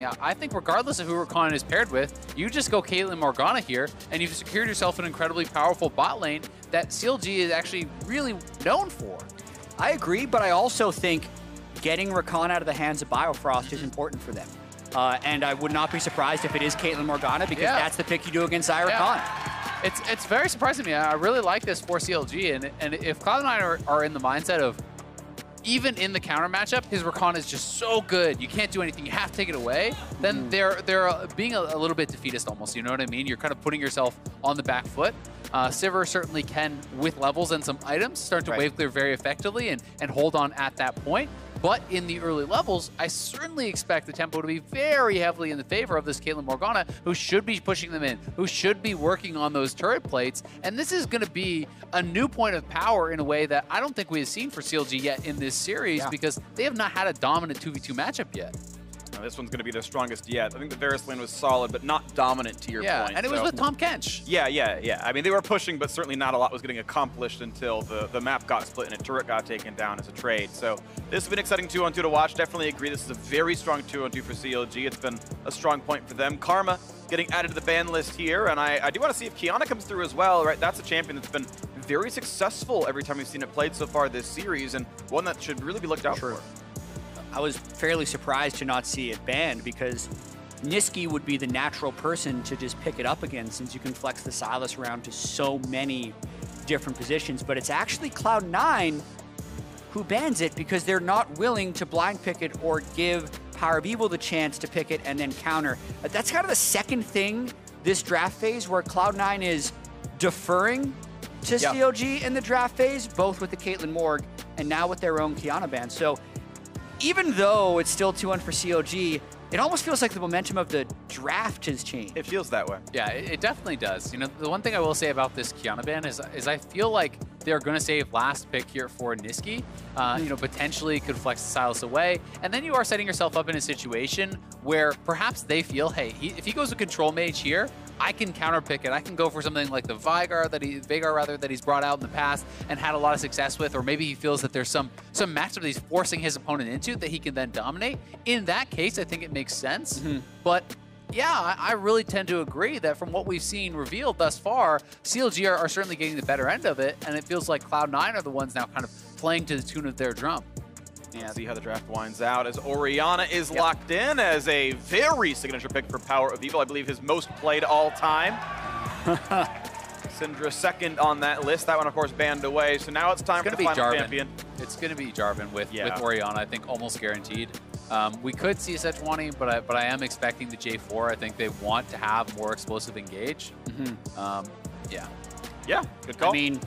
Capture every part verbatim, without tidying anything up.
Yeah, I think regardless of who Rakan is paired with, you just go Caitlyn Morgana here, and you've secured yourself an incredibly powerful bot lane that C L G is actually really known for. I agree, but I also think getting Rakan out of the hands of Biofrost is important for them. Uh, and I would not be surprised if it is Caitlyn Morgana, because yeah. that's the pick you do against Rakan. Yeah. It's, it's very surprising to me. I really like this for C L G, and, and if Cloud nine are, are in the mindset of, even in the counter matchup, his Rakan is just so good. You can't do anything. You have to take it away. Then mm. they're they're being a, a little bit defeatist almost. You know what I mean? You're kind of putting yourself on the back foot. Uh, Sivir certainly can, with levels and some items, start to right. wave clear very effectively and, and hold on at that point. But in the early levels, I certainly expect the tempo to be very heavily in the favor of this Caitlyn Morgana, who should be pushing them in, who should be working on those turret plates. And this is going to be a new point of power in a way that I don't think we have seen for C L G yet in this series, yeah. because they have not had a dominant two v two matchup yet. Now, this one's going to be their strongest yet. I think the Varus lane was solid, but not dominant to your yeah, point. Yeah, and it so. was with Tom Kench. Yeah, yeah, yeah. I mean, they were pushing, but certainly not a lot was getting accomplished until the, the map got split and a turret got taken down as a trade. So this has been exciting two on two to watch. Definitely agree this is a very strong two on two for C L G. It's been a strong point for them. Karma getting added to the ban list here, and I, I do want to see if Kiana comes through as well, right? That's a champion that's been very successful every time we've seen it played so far this series, and one that should really be looked out True. for. I was fairly surprised to not see it banned, because Niski would be the natural person to just pick it up again, since you can flex the Sylas around to so many different positions. But it's actually Cloud nine who bans it, because they're not willing to blind pick it or give Power of Evil the chance to pick it and then counter. That's kind of the second thing this draft phase where Cloud nine is deferring to yeah. C L G in the draft phase, both with the Caitlyn Morg and now with their own Kiana ban. So even though it's still two one for C L G, it almost feels like the momentum of the draft has changed. It feels that way. Yeah, it, it definitely does. You know, the one thing I will say about this Kiana ban is, is I feel like they're going to save last pick here for Niski. Uh, you know, potentially could flex the Sylas away. And then you are setting yourself up in a situation where perhaps they feel, hey, he, if he goes to Control Mage here, I can counter pick it. I can go for something like the Veigar that he, Veigar rather, that he's brought out in the past and had a lot of success with, or maybe he feels that there's some some matchup that he's forcing his opponent into that he can then dominate. In that case, I think it makes sense. Mm-hmm. But yeah, I really tend to agree that from what we've seen revealed thus far, C L G are, are certainly getting the better end of it, and it feels like Cloud nine are the ones now kind of playing to the tune of their drum. Yeah, see how the draft winds out as Orianna is yep. locked in as a very signature pick for Power of Evil. I believe his most played all time. Syndra second on that list. That one, of course, banned away. So now it's time it's for the final Jarvan. champion. It's going to be Jarvan with, yeah. with Orianna, I think, almost guaranteed. Um, we could see Sejuani, but I, but I am expecting the J four. I think they want to have more explosive engage. Mm-hmm. um, yeah. Yeah, good call. I mean,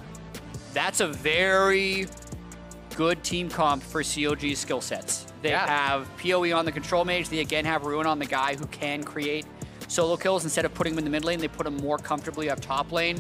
that's a very good team comp for C L G's skill sets. They yeah. have P O E on the Control Mage. They again have Ruin on the guy who can create solo kills. Instead of putting him in the mid lane, they put him more comfortably up top lane.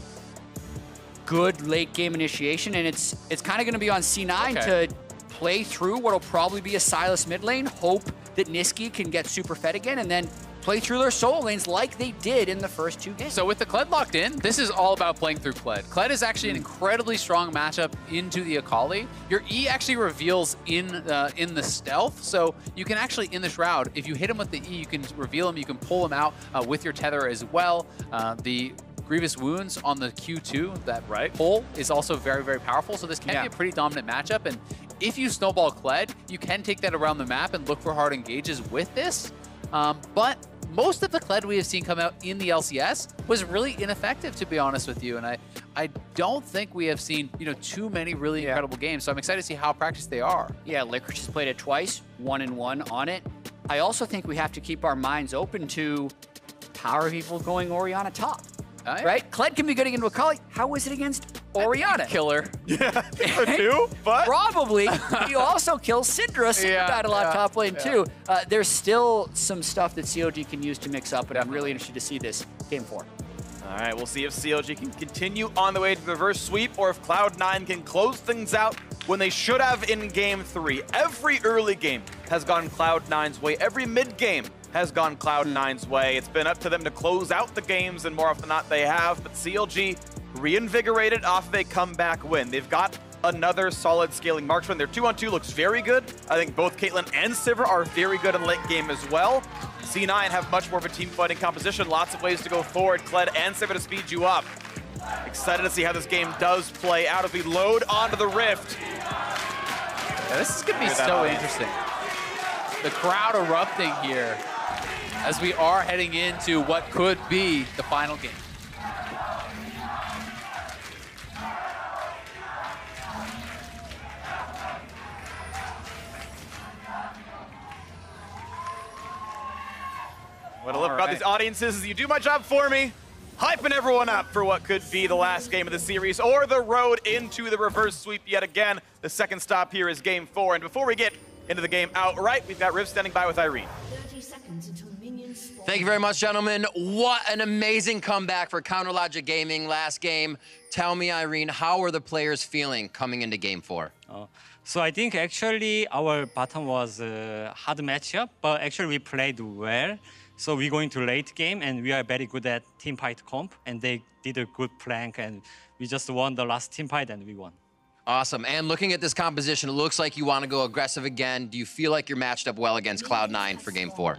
Good late game initiation, and it's it's kind of going to be on C nine okay. to play through what'll probably be a Sylas mid lane, hope that Niski can get super fed again, and then play through their solo lanes like they did in the first two games. So with the Kled locked in, this is all about playing through Kled. Kled is actually an incredibly strong matchup into the Akali. Your E actually reveals in uh, in the stealth, so you can actually, in the Shroud, if you hit him with the E, you can reveal him, you can pull him out uh, with your tether as well. Uh, the Grievous Wounds on the Q two, that right. pull is also very, very powerful, so this can yeah. be a pretty dominant matchup, and if you snowball Kled, you can take that around the map and look for hard engages with this, um, but most of the Kled we have seen come out in the L C S was really ineffective, to be honest with you. And I, I don't think we have seen, you know, too many really yeah. incredible games. So I'm excited to see how practiced they are. Yeah, Licorice has played it twice, one and one on it. I also think we have to keep our minds open to Power of Evil going Orianna top. Oh, yeah. Right? Kled can be good against Akali. How is it against Orianna? Killer. Yeah, two, but probably. You also kill Syndra. Syndra yeah, died a lot yeah, top lane, yeah. too. Uh, there's still some stuff that C L G can use to mix up, but I'm really interested to see this game four. All right, we'll see if C L G can continue on the way to the reverse sweep, or if Cloud nine can close things out when they should have in game three. Every early game has gone Cloud nine's way. Every mid game has gone Cloud nine's way. It's been up to them to close out the games, and more often than not, they have. But C L G reinvigorated off of a comeback win. They've got another solid scaling marksman. Their two on two looks very good. I think both Caitlyn and Sivir are very good in late game as well. C nine have much more of a team fighting composition. Lots of ways to go forward. Kled and Sivir to speed you up. Excited to see how this game does play out as we load onto the Rift. Yeah, this is going to be so interesting. The crowd erupting here as we are heading into what could be the final game. What I love about these audiences is you do my job for me, hyping everyone up for what could be the last game of the series or the road into the reverse sweep yet again. The second stop here is game four. And before we get into the game outright, we've got Riv standing by with Irene. thirty seconds until minions spawn. Thank you very much, gentlemen. What an amazing comeback for CounterLogic Gaming last game. Tell me, Irene, how are the players feeling coming into game four? Oh. So I think actually our bottom was a hard matchup, but actually we played well. So we're going to late game, and we are very good at team fight comp, and they did a good plank, and we just won the last team fight, and we won. Awesome. And looking at this composition, it looks like you want to go aggressive again. Do you feel like you're matched up well against Cloud nine for game four?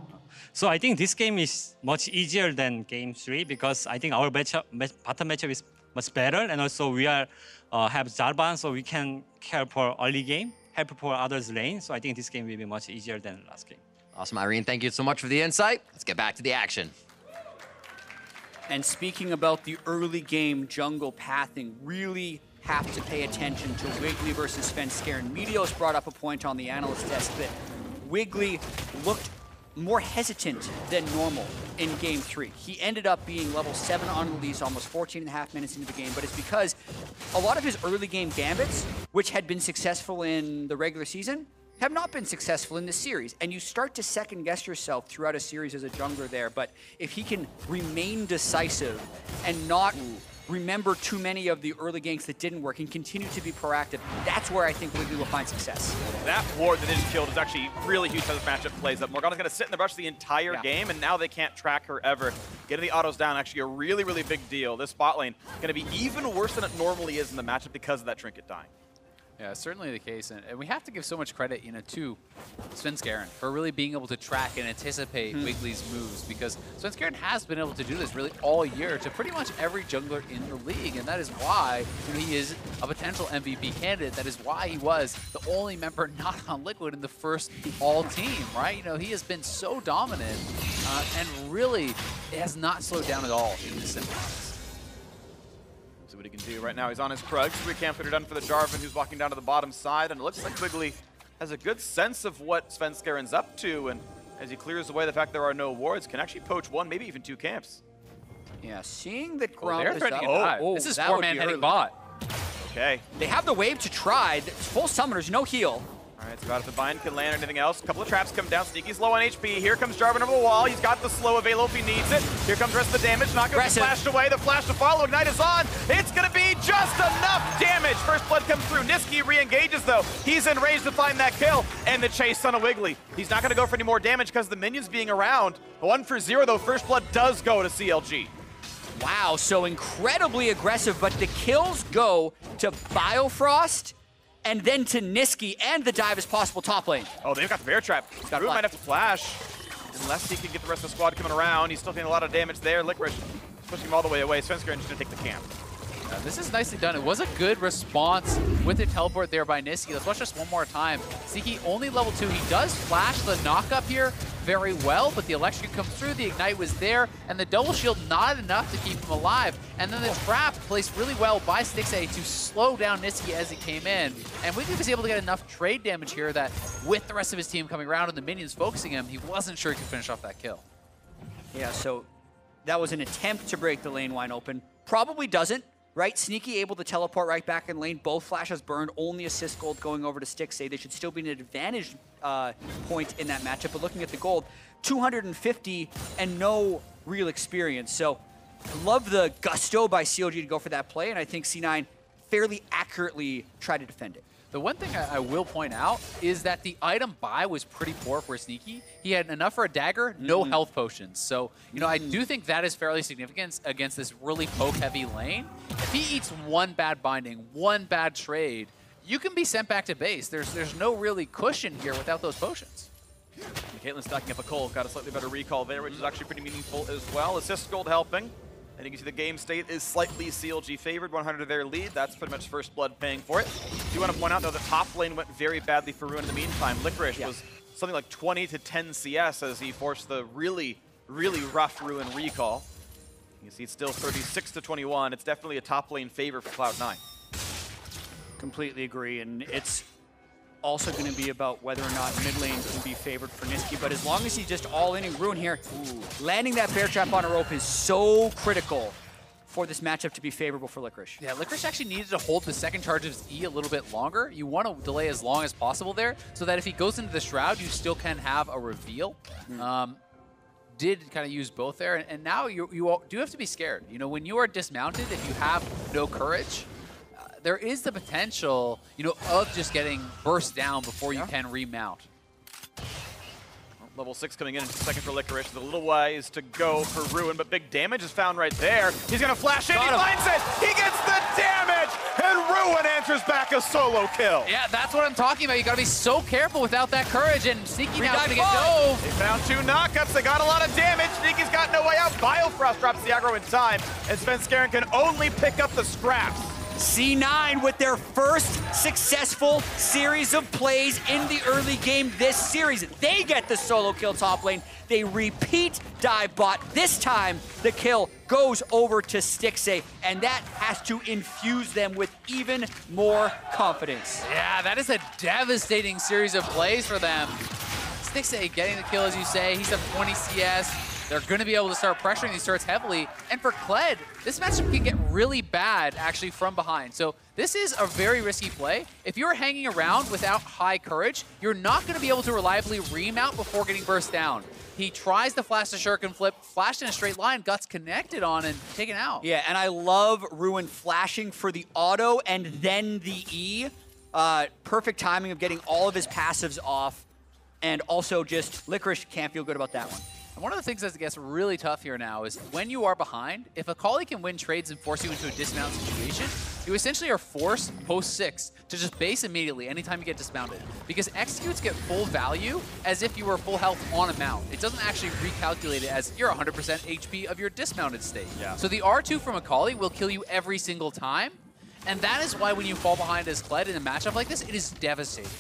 So I think this game is much easier than game three, because I think our matchup, bottom matchup is much better, and also we are uh, have Jarvan, so we can care for early game, help for others' lane. So I think this game will be much easier than last game. Awesome, Irene. Thank you so much for the insight. Let's get back to the action. And speaking about the early game jungle pathing, really have to pay attention to Wiggly versus Svenskeren. Meteos brought up a point on the analyst desk that Wiggly looked more hesitant than normal in game three. He ended up being level seven on release, almost fourteen and a half minutes into the game, but it's because a lot of his early game gambits, which had been successful in the regular season, have not been successful in this series. And you start to second guess yourself throughout a series as a jungler there, but if he can remain decisive and not remember too many of the early ganks that didn't work and continue to be proactive, that's where I think Wiggly will find success. That ward that is killed is actually really huge how this matchup plays up. Morgana's gonna sit in the brush the entire yeah. game, and now they can't track her ever. Getting the autos down, actually a really, really big deal. This bot lane gonna be even worse than it normally is in the matchup because of that trinket dying. Yeah, certainly the case, and, and we have to give so much credit, you know, to Svenskeren for really being able to track and anticipate hmm. Wiggly's moves, because Svenskeren has been able to do this really all year to pretty much every jungler in the league, and that is why he is a potential M V P candidate. That is why he was the only member not on Liquid in the first all-team, right? You know, he has been so dominant uh, and really has not slowed down at all in this semifinals. See what he can do right now. He's on his Krug. Three camps that are done for the Jarvan, who's walking down to the bottom side. And it looks like Wiggly has a good sense of what Svenskeren's up to. And as he clears away the fact there are no wards, can actually poach one, maybe even two camps. Yeah, seeing that Gromp oh, is up. Oh, oh, this is four-man heading bot. Okay. They have the wave to try. It's full summoners, no heal. All right, so about if the bind can land or anything else. A couple of traps come down. Sneaky's low on H P. Here comes Jarvan over the wall. He's got the slow available if he needs it. Here comes the rest of the damage. Not going to be flashed away. The flash to follow. Ignite is on. It's going to be just enough damage. First blood comes through. Niski re-engages, though. He's enraged to find that kill. And the chase on a Wiggly. He's not going to go for any more damage because the minions being around. One for zero, though. First blood does go to C L G. Wow, so incredibly aggressive, but the kills go to Biofrost and then to Niski, and the dive is possible top lane. Oh, they've got the bear trap. Root might have to flash, unless he can get the rest of the squad coming around. He's still taking a lot of damage there. Licorice pushing him all the way away. Svenskeren just gonna take the camp. Uh, this is nicely done. It was a good response with the teleport there by Niski. Let's watch this one more time. Siki only level two. He does flash the knockup here very well, but the electric comes through, the ignite was there, and the double shield not enough to keep him alive. And then the trap placed really well by Stixay to slow down Niski as he came in. And Wiggly was able to get enough trade damage here that with the rest of his team coming around and the minions focusing him, he wasn't sure he could finish off that kill. Yeah, so that was an attempt to break the lane wide open. Probably doesn't. Right, Sneaky able to teleport right back in lane. Both flashes burned, only assist gold going over to Stixay. They should still be an advantage uh, point in that matchup, but looking at the gold, two hundred fifty and no real experience. So love the gusto by C L G to go for that play, and I think C nine fairly accurately tried to defend it. The one thing I, I will point out is that the item buy was pretty poor for Sneaky. He had enough for a dagger, no mm. health potions. So, you know, I do think that is fairly significant against this really poke-heavy lane. If he eats one bad binding, one bad trade, you can be sent back to base. There's there's no really cushion here without those potions. Caitlyn stacking up a Cole, got a slightly better recall there, which is actually pretty meaningful as well. Assist Gold helping. And you can see the game state is slightly C L G favored, one hundred their lead. That's pretty much first blood paying for it. Do want to point out though that top lane went very badly for Ruin in the meantime. Licorice yeah. was something like twenty to ten C S as he forced the really, really rough Ruin recall. You can see it's still thirty-six to twenty-one. It's definitely a top lane favor for Cloud nine. Completely agree, and it's also going to be about whether or not mid lane can be favored for Niski, but as long as he's just all in and Ruin here, ooh, landing that bear trap on a rope is so critical for this matchup to be favorable for Licorice. Yeah, Licorice actually needed to hold the second charge of his E a little bit longer. You want to delay as long as possible there, so that if he goes into the Shroud, you still can have a reveal. Mm. Um, did kind of use both there, and, and now you, you all do have to be scared. You know, when you are dismounted, if you have no courage, there is the potential, you know, of just getting burst down before yeah. you can remount. Level six coming in in second for Licorice. There's a little ways to go for Ruin, but big damage is found right there. He's gonna flash in, he finds it! He gets the damage! And Ruin answers back a solo kill. Yeah, that's what I'm talking about. You gotta be so careful without that courage, and Sneaky now is gonna get dove. They found two knockouts, they got a lot of damage. Sneaky's got no way out. Biofrost drops the aggro in time, and Svenskeren can only pick up the scraps. C nine with their first successful series of plays in the early game this series. They get the solo kill top lane. They repeat dive bot. This time, the kill goes over to Stixay, and that has to infuse them with even more confidence. Yeah, that is a devastating series of plays for them. Stixay getting the kill, as you say. He's up twenty C S. They're going to be able to start pressuring these turrets heavily. And for Kled, this matchup can get really bad, actually, from behind. So this is a very risky play. If you're hanging around without high courage, you're not going to be able to reliably remount before getting burst down. He tries to flash the shuriken flip, flashed in a straight line, guts connected on and taken out. Yeah, and I love Ruin flashing for the auto and then the E. Uh, perfect timing of getting all of his passives off. And also just Licorice can't feel good about that one. And one of the things that gets really tough here now is when you are behind, if Akali can win trades and force you into a dismount situation, you essentially are forced post six to just base immediately anytime you get dismounted. Because executes get full value as if you were full health on a mount. It doesn't actually recalculate it as you're one hundred percent H P of your dismounted state. Yeah. So the R two from Akali will kill you every single time. And that is why when you fall behind as Kled in a matchup like this, it is devastating.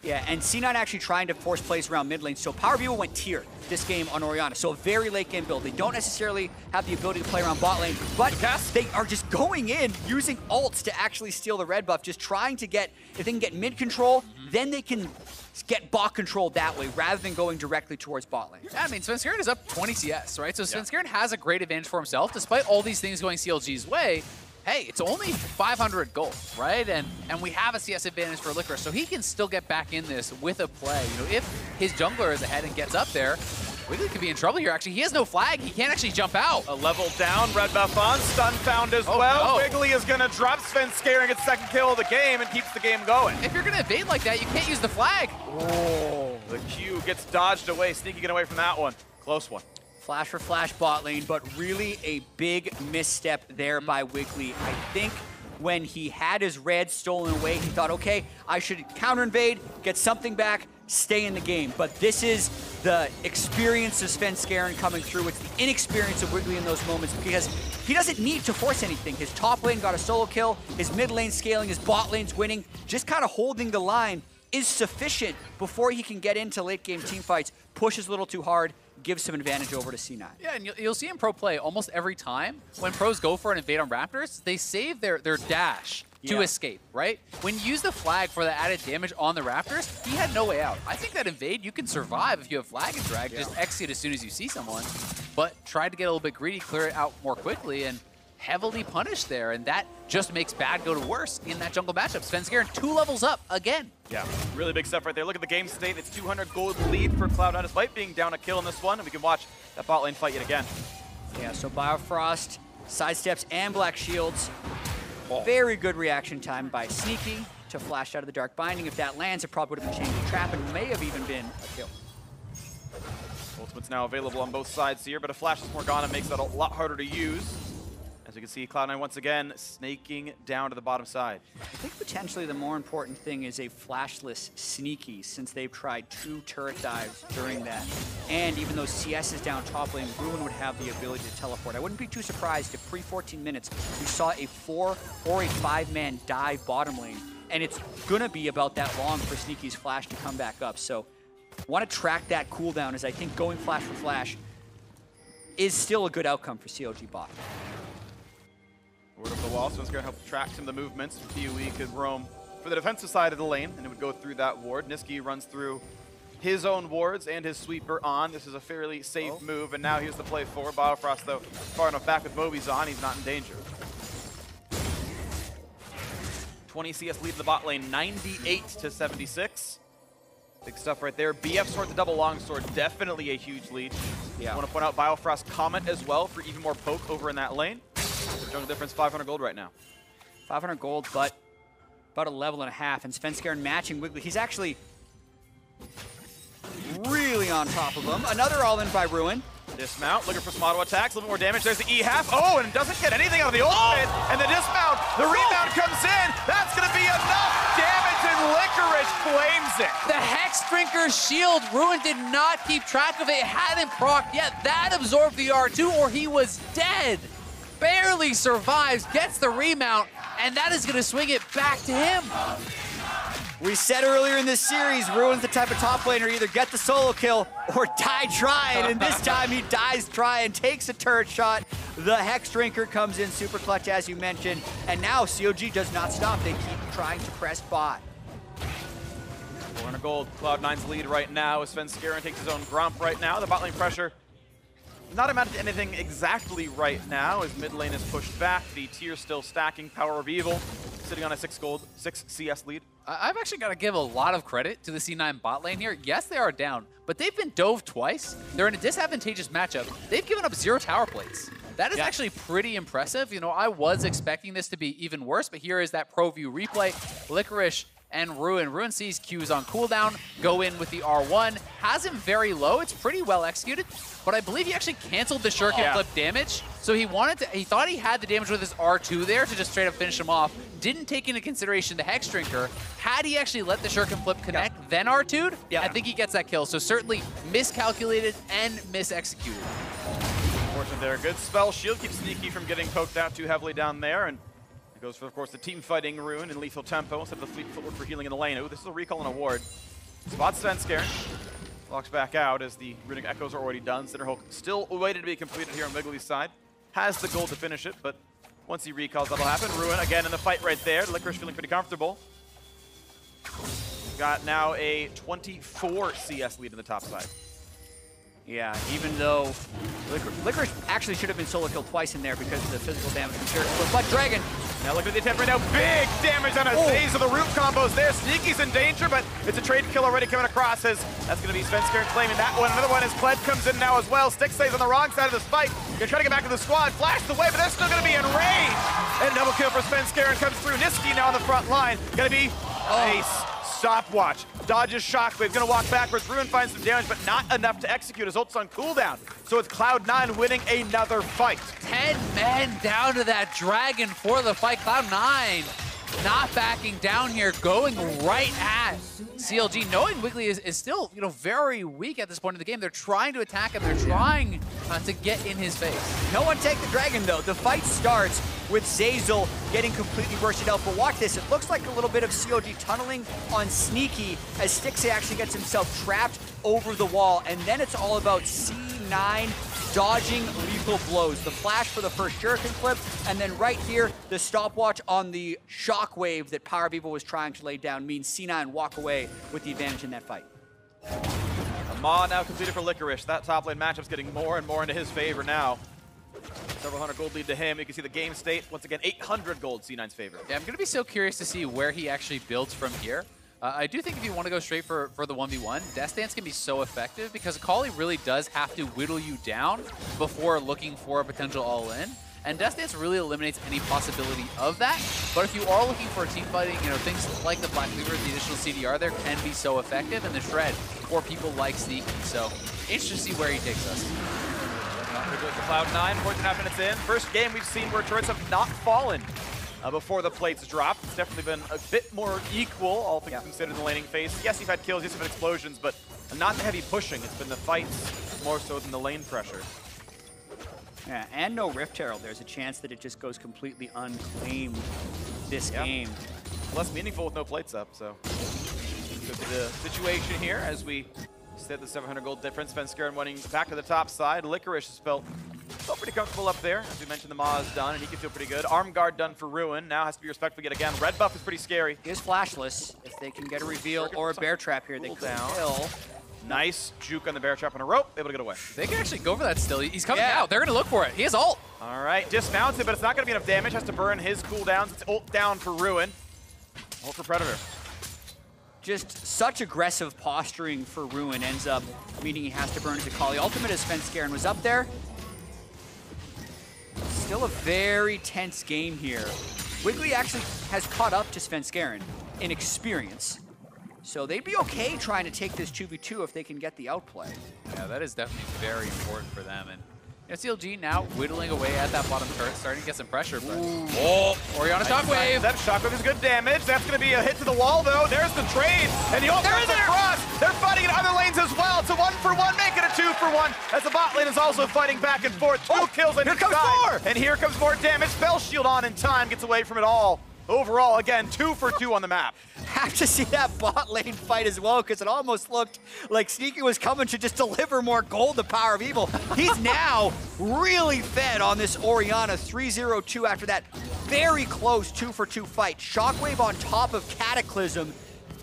Yeah, and C nine actually trying to force plays around mid lane, so Power Vivo went tier this game on Orianna, so a very late game build. They don't necessarily have the ability to play around bot lane, but they are just going in, using ults to actually steal the red buff, just trying to get, if they can get mid control, mm-hmm. then they can get bot control that way, rather than going directly towards bot lane. Yeah, I mean, Svenskeren is up twenty C S, right? So Svenskeren yeah. has a great advantage for himself, despite all these things going C L G's way. Hey, it's only five hundred gold, right? And and we have a C S advantage for Licorice, so he can still get back in this with a play. You know, if his jungler is ahead and gets up there, Wiggly could be in trouble here, actually. He has no flag. He can't actually jump out. A level down, red buff on, stun found as oh, well. No. Wiggly is going to drop Svenskeren, gets second kill of the game, and keeps the game going. If you're going to evade like that, you can't use the flag. Oh, the Q gets dodged away. Sneaky get away from that one. Close one. Flash for flash bot lane, but really a big misstep there by Wiggly. I think when he had his red stolen away, he thought, okay, I should counter invade, get something back, stay in the game. But this is the experience of Svenskeren coming through. It's the inexperience of Wiggly in those moments because he doesn't need to force anything. His top lane got a solo kill, his mid lane scaling, his bot lane's winning, just kind of holding the line is sufficient before he can get into late game teamfights, pushes a little too hard, gives some advantage over to C nine. Yeah, and you'll, you'll see in pro play almost every time when pros go for an invade on Raptors, they save their, their dash yeah. to escape, right? When you use the flag for the added damage on the Raptors, he had no way out. I think that invade, you can survive if you have flag and drag, yeah. just exit as soon as you see someone, but try to get a little bit greedy, clear it out more quickly, and heavily punished there, and that just makes bad go to worse in that jungle matchup. Svenskeren two levels up again. Yeah, really big stuff right there. Look at the game state. It's two hundred gold lead for Cloud nine despite being down a kill in this one, and we can watch that bot lane fight yet again. Yeah, so Biofrost, sidesteps, and Black Shields. Oh. Very good reaction time by Sneaky to flash out of the Dark Binding. If that lands, it probably would have been changed to trap and may have even been a kill. Ultimate's now available on both sides here, but a Flash's Morgana makes that a lot harder to use. you can see Cloud nine once again snaking down to the bottom side. I think potentially the more important thing is a flashless Sneaky, since they've tried two turret dives during that. And even though C S is down top lane, Bruin would have the ability to teleport. I wouldn't be too surprised if pre fourteen minutes we saw a four or a five-man dive bottom lane, and it's going to be about that long for Sneaky's flash to come back up. So want to track that cooldown, as I think going flash for flash is still a good outcome for C O G bot. Word of the wall, so it's going to help track some of the movements. P U E could roam for the defensive side of the lane, and it would go through that ward. Niski runs through his own wards and his sweeper on. This is a fairly safe oh. move, and now here's the play for Battlefrost, though, far enough back with Moby's on, he's not in danger. twenty C S lead the bot lane, ninety-eight to seventy-six. Big stuff right there. B F Sword, the double longsword, definitely a huge lead. Yeah. I want to point out Battlefrost Comet as well for even more poke over in that lane. The jungle difference, five hundred gold right now. five hundred gold, but about a level and a half. And Svenskeren matching Wiggly. He's actually really on top of him. Another all-in by Ruin. Dismount, looking for some auto attacks, a little bit more damage. There's the E half. Oh, and it doesn't get anything out of the ultimate. Oh. And the dismount, the rebound comes in. That's going to be enough. Licorice flames it. The Hex Drinker's shield, Ruin did not keep track of it. It hadn't procced yet. That absorbed the R two, or he was dead. Barely survives, gets the remount, and that is going to swing it back to him. We said earlier in this series, Ruin's the type of top laner, either get the solo kill or die trying. And this time he dies trying, takes a turret shot. The Hex Drinker comes in super clutch, as you mentioned. And now C O G does not stop. They keep trying to press bot. four hundred gold, Cloud nine's lead right now as Svenskeren takes his own Gromp right now. The bot lane pressure not amounted to anything exactly right now as mid lane is pushed back. The tier still stacking. Power of Evil sitting on a six gold, six C S lead. I've actually got to give a lot of credit to the C nine bot lane here. Yes, they are down, but they've been dove twice. They're in a disadvantageous matchup. They've given up zero tower plates. That is yeah. actually pretty impressive. You know, I was expecting this to be even worse, but here is that pro view replay. Licorice and Ruin. Ruin sees Q's on cooldown, go in with the R one, has him very low. It's pretty well executed, but I believe he actually canceled the shuriken yeah. flip damage. So he wanted to, he thought he had the damage with his R two there to just straight up finish him off. Didn't take into consideration the Hex Drinker. Had he actually let the shuriken flip connect, yeah. then R two'd, yeah. I think he gets that kill. So certainly miscalculated and misexecuted. Unfortunately there, good spell. Shield keeps Sneaky from getting poked out too heavily down there, and it goes for, of course, the team fighting Ruin and lethal tempo instead of the fleet footwork for healing in the lane. Ooh, this is a recall and a ward. Spots Svenskeren. Locks back out as the Runic Echoes are already done. Cinderhulk still waiting to be completed here on Wiggly's side. Has the gold to finish it, but once he recalls, that'll happen. Ruin again in the fight right there. Licorice feeling pretty comfortable. We've got now a twenty-four C S lead in the top side. Yeah, even though Licorice, Licorice actually should have been solo killed twice in there because of the physical damage from Shuriken. But Dragon, now look at the attempt right now. Big damage on Azaze with the root combos there. Sneaky's in danger, but it's a trade kill already coming across. As that's going to be Svenskeren claiming that one. Another one as Kled comes in now as well. Stick stays on the wrong side of this fight. They're trying to get back to the squad. Flashes away, but they're still going to be in range. And a double kill for Svenskeren comes through. Niski now on the front line. Going to be ace. Stopwatch, dodges Shockwave's gonna walk backwards. Ruin finds some damage, but not enough to execute. His ult's on cooldown, so it's Cloud nine winning another fight. Ten men down to that Dragon for the fight. Cloud nine not backing down here, going right at C L G, knowing Wiggly is, is still, you know, very weak at this point in the game. They're trying to attack him. They're trying uh, to get in his face. No one take the Dragon, though. The fight starts with Zazel getting completely bursted out. But watch this, it looks like a little bit of C O G tunneling on Sneaky as Stixie actually gets himself trapped over the wall. And then it's all about C nine dodging lethal blows. The flash for the first shuriken flip, and then right here, the stopwatch on the shockwave that Power of Evil was trying to lay down means C nine walk away with the advantage in that fight. Ahmad now completed for Licorice. That top lane matchup's getting more and more into his favor now. Several hundred gold lead to him. You can see the game state. Once again, eight hundred gold, C nine's favorite. Yeah, I'm going to be so curious to see where he actually builds from here. Uh, I do think if you want to go straight for, for the one v one, Death Dance can be so effective because Akali really does have to whittle you down before looking for a potential all-in. And Death Dance really eliminates any possibility of that. But if you are looking for team fighting, you know, things like the Black Cleaver, the additional C D R there can be so effective, and the Shred for people like Sneaky. So, interesting to see where he takes us. to Cloud nine, four and a half minutes in. First game we've seen where turrets have not fallen uh, before the plates drop. It's definitely been a bit more equal, all things yeah. considered, in the laning phase. Yes, you've had kills, yes, you've had explosions, but not the heavy pushing. It's been the fights more so than the lane pressure. Yeah, and no Rift Herald. There's a chance that it just goes completely unclaimed this yeah. game. Less meaningful with no plates up, so. Could be the situation here as we stay at the seven hundred gold difference. Fenskeren winning back to the top side. Licorice has felt, felt pretty comfortable up there. As we mentioned, the Maw is done, and he can feel pretty good. Arm Guard done for Ruin. Now has to be respectful yet again. Red buff is pretty scary. He is flashless. If they can get a reveal or a bear trap here, they could kill. Nice juke on the bear trap on a rope, able to get away. They can actually go for that still. He's coming yeah. out. They're going to look for it. He has ult. All right, dismounted, but it's not going to be enough damage. Has to burn his cooldowns. It's ult down for Ruin. Ult for Predator. Just such aggressive posturing for Ruin ends up meaning he has to burn his Akali ultimate as Fenskeren was up there. Still a very tense game here. Wiggly actually has caught up to Fenskeren in experience. So they'd be okay trying to take this two v two if they can get the outplay. Yeah, that is definitely very important for them. And you know, C L G now whittling away at that bottom turret, starting to get some pressure. But... Oh, Orianna Shockwave. That Shockwave is good damage. That's going to be a hit to the wall, though. There's the trade, and the ult comes across. They're fighting in other lanes as well. It's a one for one, make it a two for one. As the bot lane is also fighting back and forth. Two oh, kills on here comes side. More. And here comes more damage. Bell Shield on in time, gets away from it all. Overall, again, two for two on the map. Have to see that bot lane fight as well, because it almost looked like Sneaky was coming to just deliver more gold, the power of evil. He's now really fed on this Orianna. Three zero two after that very close two for two fight. Shockwave on top of Cataclysm,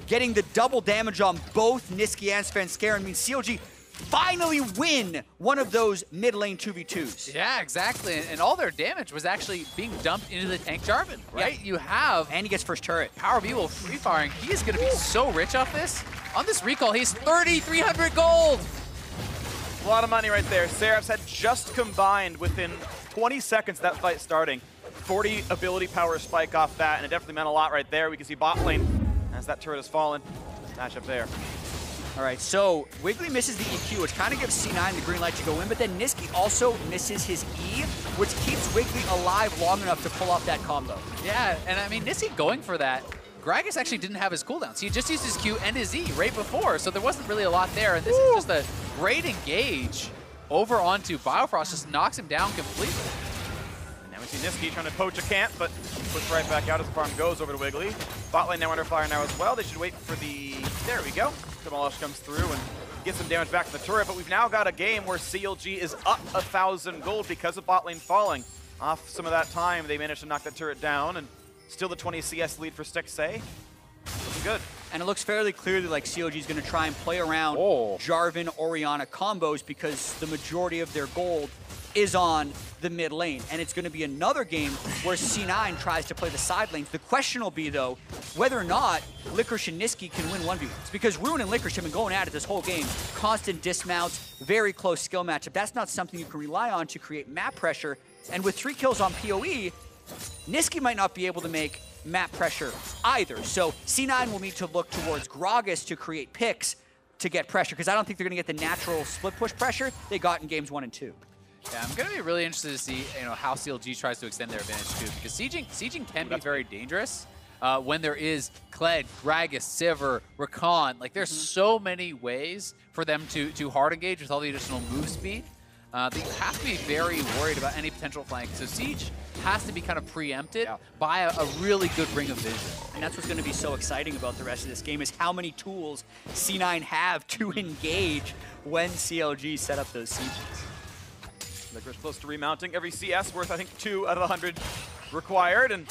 getting the double damage on both Niski and Fenskeren. I mean, C L G finally win one of those mid lane two v twos. Yeah, exactly. And all their damage was actually being dumped into the tank Jarvan, right? Yeah. You have... And he gets first turret. Power of Evil free firing. He is going to be so rich off this. On this recall, he's thirty-three hundred gold. A lot of money right there. Seraphs had just combined within twenty seconds that fight starting. forty ability power spike off that, and it definitely meant a lot right there. We can see bot lane as that turret has fallen. Match up there. All right, so Wiggly misses the E Q, which kind of gives C nine the green light to go in, but then Niski also misses his E, which keeps Wiggly alive long enough to pull off that combo. Yeah, and I mean, Niski going for that, Gragas actually didn't have his cooldowns. He just used his Q and his E right before, so there wasn't really a lot there, and this Ooh. is just a great engage over onto Biofrost, just knocks him down completely. And now we see Niski trying to poach a camp, but puts right back out as the farm goes over to Wiggly. Bot lane now under fire now as well. They should wait for the... There we go. Demolish comes through and gets some damage back to the turret, but we've now got a game where C L G is up a thousand gold because of bot lane falling. Off some of that time, they managed to knock that turret down, and still the twenty C S lead for Stexay. Looking good. And it looks fairly clearly like C L G is going to try and play around oh. Jarvan, Orianna combos because the majority of their gold is on the mid lane. And it's going to be another game where C nine tries to play the side lanes. The question will be, though, whether or not Licorice and Niski can win one v ones. Because Ruin and Licorice have been going at it this whole game. Constant dismounts, very close skill matchup. That's not something you can rely on to create map pressure. And with three kills on P O E, Niski might not be able to make map pressure either. So C nine will need to look towards Gragas to create picks to get pressure, because I don't think they're going to get the natural split push pressure they got in games one and two. Yeah, I'm going to be really interested to see you know, how C L G tries to extend their advantage too, because sieging, sieging can be very dangerous uh, when there is Kled, Gragas, Sivir, Rakan. Like, there's mm-hmm. so many ways for them to, to hard engage with all the additional move speed. Uh, they have to be very worried about any potential flank. So siege has to be kind of preempted yeah. by a, a really good ring of vision. And that's what's going to be so exciting about the rest of this game is how many tools C nine have to engage when C L G set up those sieges. Licorice close to remounting. Every C S worth, I think, two out of one hundred required. And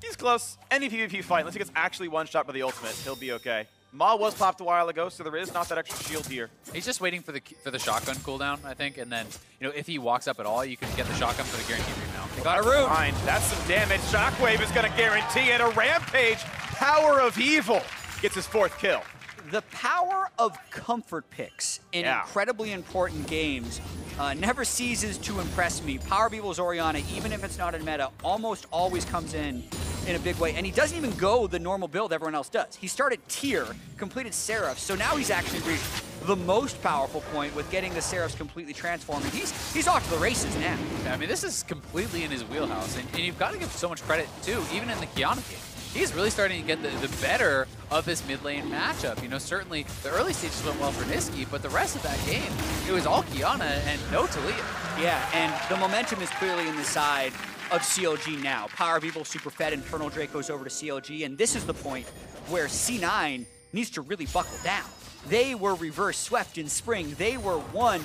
he's close. Any PvP fight, unless he gets actually one shot by the ultimate, he'll be okay. Maw was popped a while ago, so there is not that extra shield here. He's just waiting for the for the shotgun cooldown, I think, and then you know if he walks up at all, you can get the shotgun for the guaranteed remount. They got a root. That's some damage. Shockwave is going to guarantee it. A rampage. Power of Evil gets his fourth kill. The power of comfort picks in yeah. incredibly important games uh, never ceases to impress me. Power of Evil's Orianna, even if it's not in meta, almost always comes in in a big way. And he doesn't even go the normal build everyone else does. He started tier, completed Seraph, so now he's actually reached the most powerful point with getting the Seraph completely transformed. And he's, he's off to the races now. I mean, this is completely in his wheelhouse. And, and you've got to give so much credit, too, even in the Kiana game. He's really starting to get the, the better of this mid lane matchup. You know, certainly the early stages went well for Niski, but the rest of that game, it was all Kiana and no Talia. Yeah, and the momentum is clearly in the side of C L G now. Power Evil, Super Fed, Infernal Drake goes over to C L G, and this is the point where C nine needs to really buckle down. They were reverse swept in spring. They were one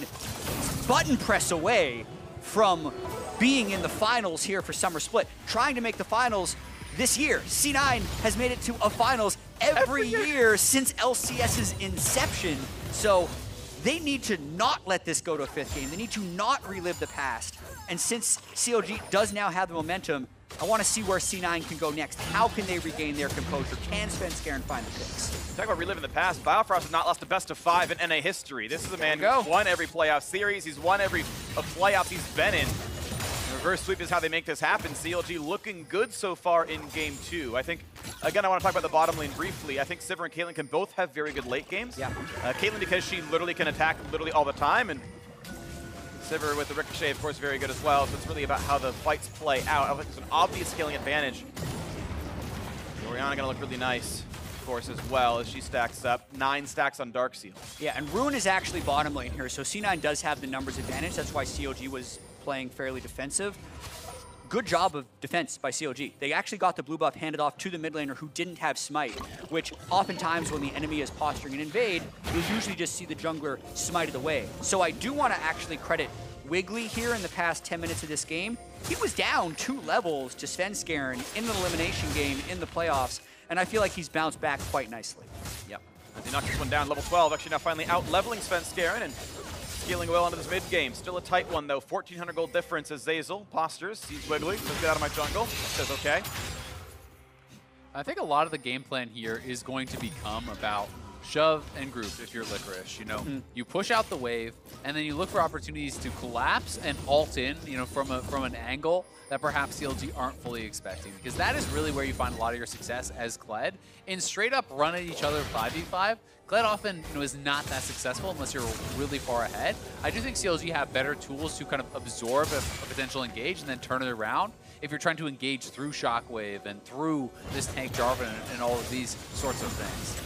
button press away from being in the finals here for Summer Split, trying to make the finals this year. C nine has made it to a finals every year since L C S's inception. So they need to not let this go to a fifth game. They need to not relive the past. And since C L G does now have the momentum, I want to see where C nine can go next. How can they regain their composure? Can Svenskeren find the fix? Talking about reliving the past, Biofrost has not lost a best of five in N A history. This is a man who's won every playoff series. He's won every playoff he's been in. Reverse sweep is how they make this happen. C L G looking good so far in game two. I think, again, I want to talk about the bottom lane briefly. I think Sivir and Caitlyn can both have very good late games. Yeah. Uh, Caitlyn, because she literally can attack literally all the time, and Sivir with the Ricochet, of course, very good as well. So it's really about how the fights play out. I think it's an obvious scaling advantage. Orianna gonna look really nice, of course, as well, as she stacks up. Nine stacks on Darkseal. Yeah, and Ruin is actually bottom lane here, so C nine does have the numbers advantage. That's why C L G was playing fairly defensive. Good job of defense by C L G. They actually got the blue buff handed off to the mid laner who didn't have smite, which oftentimes when the enemy is posturing an invade, you'll usually just see the jungler smited away. So I do want to actually credit Wiggly here in the past ten minutes of this game. He was down two levels to Svenskeren in the elimination game in the playoffs, and I feel like he's bounced back quite nicely. Yep. They knocked this one down, level twelve, actually now finally out-leveling Svenskeren and scaling well into this mid game. Still a tight one though. fourteen hundred gold difference as Zazel postures, sees Wiggly, let's get out of my jungle. Says okay. I think a lot of the game plan here is going to become about shove and group if you're Licorice. You know, mm. you push out the wave and then you look for opportunities to collapse and ult in, you know, from a from an angle that perhaps C L G aren't fully expecting, because that is really where you find a lot of your success as Kled. In straight up run at each other five v five, Kled often you know, is not that successful unless you're really far ahead. I do think C L G have better tools to kind of absorb a, a potential engage and then turn it around if you're trying to engage through Shockwave and through this tank Jarvan and, and all of these sorts of things.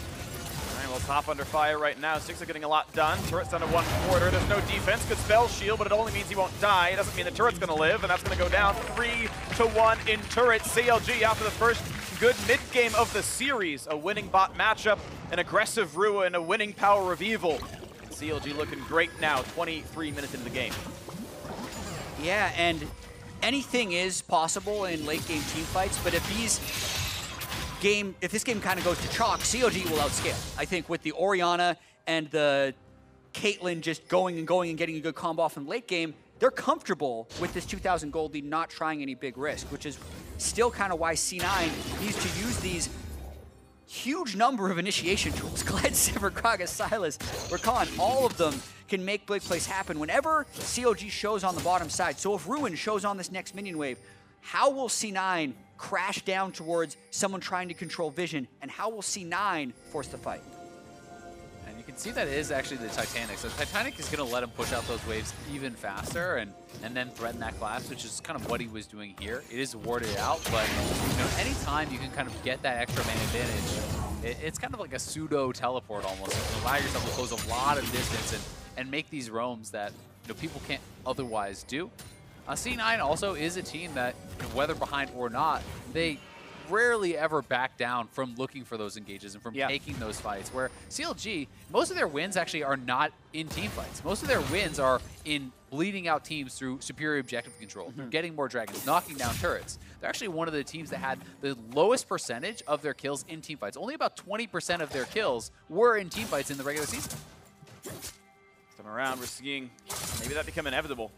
All right, well, top under fire right now. Six are getting a lot done. Turret's down to one quarter. There's no defense. Good spell shield, but it only means he won't die. It doesn't mean the turret's going to live, and that's going to go down three to one in turret. C L G after the first good mid-game of the series. A winning bot matchup, an aggressive Ruin, a winning Power of Evil. And C L G looking great now, twenty-three minutes into the game. Yeah, and anything is possible in late-game teamfights, but if these game, if this game kind of goes to chalk, C L G will outscale. I think with the Orianna and the Caitlyn just going and going and getting a good combo off in late game, they're comfortable with this two thousand gold lead, not trying any big risk, which is still kind of why C nine needs to use these huge number of initiation tools. Kled, Sivir, Gragas, Sylas, Rakan, all of them can make big plays happen whenever C L G shows on the bottom side. So if Ruin shows on this next minion wave, how will C nine crash down towards someone trying to control vision, and how will C nine force the fight? You can see that is actually the Titanic. So Titanic is going to let him push out those waves even faster and, and then threaten that collapse, which is kind of what he was doing here. It is warded out, but you know, anytime you can kind of get that extra man advantage, it, it's kind of like a pseudo-teleport almost. You can allow yourself to close a lot of distance and, and make these roams that you know, people can't otherwise do. Uh, C nine also is a team that, you know, whether behind or not, they rarely ever back down from looking for those engages and from yeah. taking those fights, where C L G, most of their wins actually are not in team fights. Most of their wins are in bleeding out teams through superior objective control, mm-hmm. through getting more dragons, knocking down turrets. They're actually one of the teams that had the lowest percentage of their kills in team fights. Only about twenty percent of their kills were in team fights in the regular season. This time around, we're seeing maybe that become inevitable.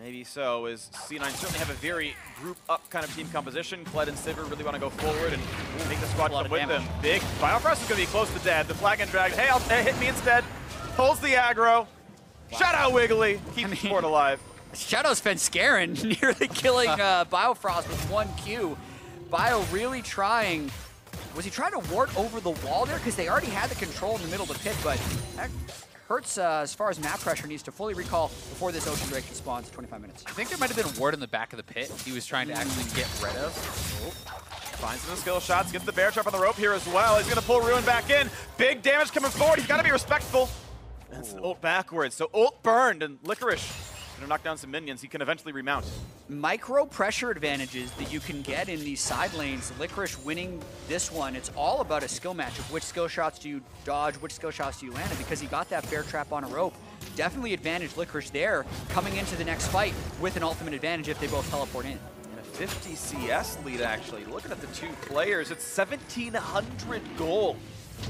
Maybe so, as C nine certainly have a very group-up kind of team composition. Kled and Sivir really want to go forward and make the squad come with them. Big Biofrost is going to be close to dead. The flag and dragged. Hey, I'll, hey, hit me instead. Pulls the aggro. Wow. Shout out, Wiggly. Keep I mean, the sport alive. Shout out Svenskeren nearly killing uh, Biofrost with one Q. Bio really trying Was he trying to ward over the wall there? Because they already had the control in the middle of the pit, but that hurts uh, as far as map pressure. Needs to fully recall before this Ocean Drake spawns in twenty-five minutes. I think there might have been a ward in the back of the pit he was trying to actually get rid of. Oh. Finds some skill shots, gets the bear trap on the rope here as well. He's gonna pull Ruin back in. Big damage coming forward, he's gotta be respectful. That's an ult backwards, so ult burned, and Licorice gonna knock down some minions. He can eventually remount. Micro pressure advantages that you can get in these side lanes. Licorice winning this one, it's all about a skill match of which skill shots do you dodge, which skill shots do you land, and because he got that bear trap on a rope, definitely advantage Licorice there coming into the next fight with an ultimate advantage if they both teleport in. fifty C S lead, actually. Looking at the two players, it's seventeen hundred gold.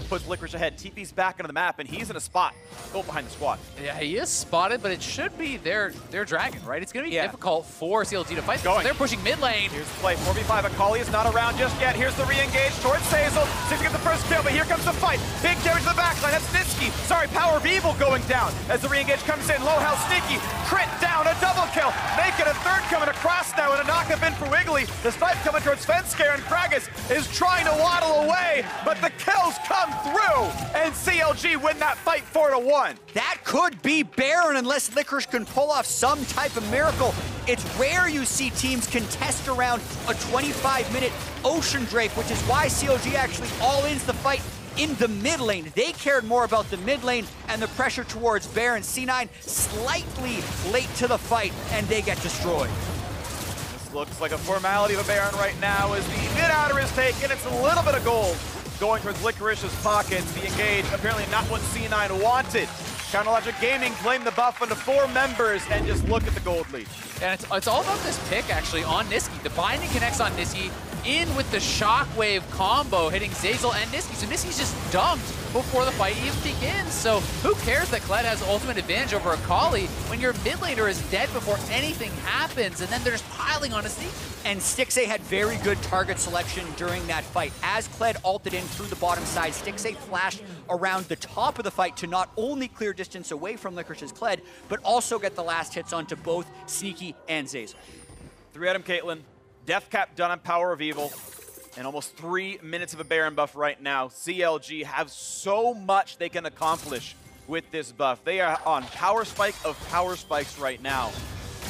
Puts Licorice ahead, T P's back into the map, and he's in a spot. Go behind the squad. Yeah, he is spotted, but it should be their, their dragon, right? It's going to be yeah. difficult for C L G to fight. Going. They're pushing mid lane. Here's the play, four v five. Akali is not around just yet. Here's the re-engage towards Sazel. Seems to get the first kill, but here comes the fight. Big damage to the backline. That's Nitski. Sorry, Power of Evil going down. As the re-engage comes in, low house sneaky. Crit down, a double kill. Make it a third coming across now, and a knock-up in for Wiggly. The snipe coming towards Fenskare, and Kragas is trying to waddle away, but the kills come through, and C L G win that fight four to one. That could be Baron unless Licorice can pull off some type of miracle. It's rare you see teams contest around a twenty-five minute Ocean Drake, which is why C L G actually all-ins the fight in the mid lane. They cared more about the mid lane and the pressure towards Baron. C nine slightly late to the fight, and they get destroyed. This looks like a formality of a Baron right now as the mid-outer is taken. It's a little bit of gold going towards Licorice's pockets. The engage, apparently not what C nine wanted. Counterlogic Gaming claimed the buff onto four members, and just look at the gold lead. And it's, it's all about this pick, actually, on Niski. The binding connects on Niski, in with the shockwave combo, hitting Zazel and Niski. So Niski's just dumped before the fight even begins. So who cares that Kled has ultimate advantage over Akali when your mid laner is dead before anything happens, and then they're just piling on a sneak. And Stixay had very good target selection during that fight. As Kled ulted in through the bottom side, Stixay flashed around the top of the fight to not only clear distance away from Licorice's Kled, but also get the last hits onto both Sneaky and Zazel. Three item Caitlyn, death cap done on Power of Evil, and almost three minutes of a Baron buff right now. C L G have so much they can accomplish with this buff. They are on power spike of power spikes right now.